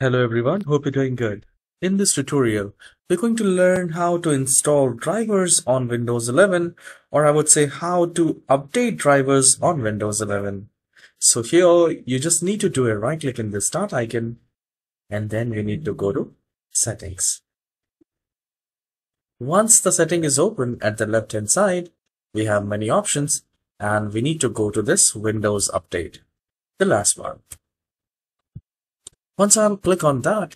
Hello everyone, hope you're doing good. In this tutorial, we're going to learn how to install drivers on Windows 11, or I would say how to update drivers on Windows 11. So here, you just need to do a right click in the start icon, and then you need to go to settings. Once the setting is open at the left hand side, we have many options, and we need to go to this Windows Update, the last one. Once I'll click on that,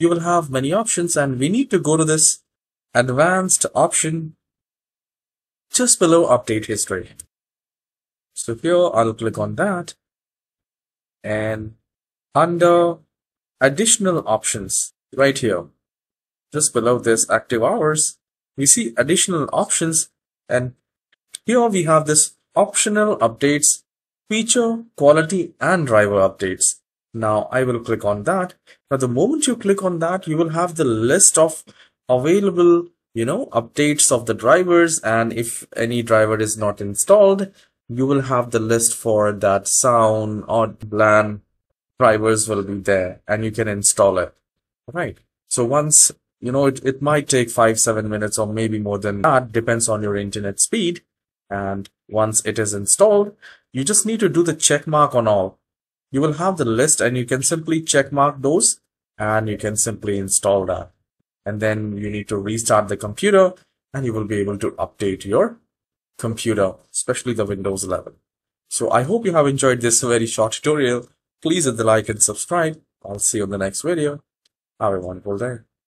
you will have many options and we need to go to this advanced option just below update history. So here I'll click on that and under additional options right here, just below this active hours, we see additional options and here we have this optional updates, feature, quality and driver updates. Now I will click on that. Now the moment you click on that, you will have the list of available, updates of the drivers. And if any driver is not installed, you will have the list for that sound or LAN drivers will be there and you can install it. Right. So once, it might take 5-7 minutes or maybe more than that, depends on your internet speed. And once it is installed, you just need to do the check mark on all. You will have the list and you can simply check mark those and you can simply install that. And then you need to restart the computer and you will be able to update your computer, especially the Windows 11. So I hope you have enjoyed this very short tutorial. Please hit the like and subscribe. I'll see you in the next video. Have a wonderful day.